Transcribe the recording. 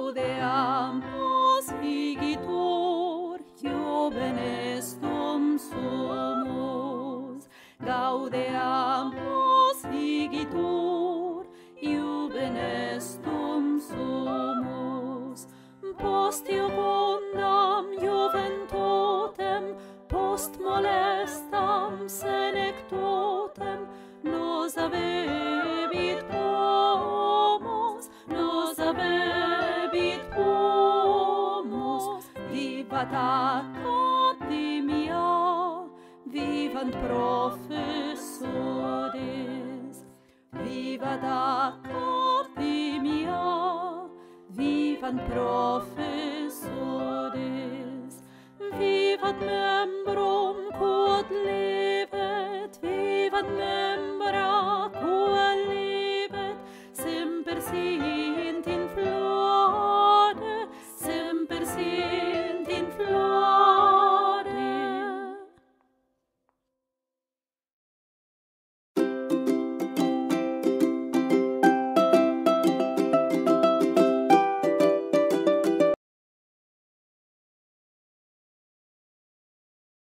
Gaudeamus igitur, io benestum sumus. Gaudeamus igitur, io benestum sumus. Post iubundam juventutem, post molestam senectutem, nos habebit pomus, nos habebit pomus. Vivat academia, vivant professores. Vivat academia, vivant professores. Vivat membrum quod levet, vivat membrum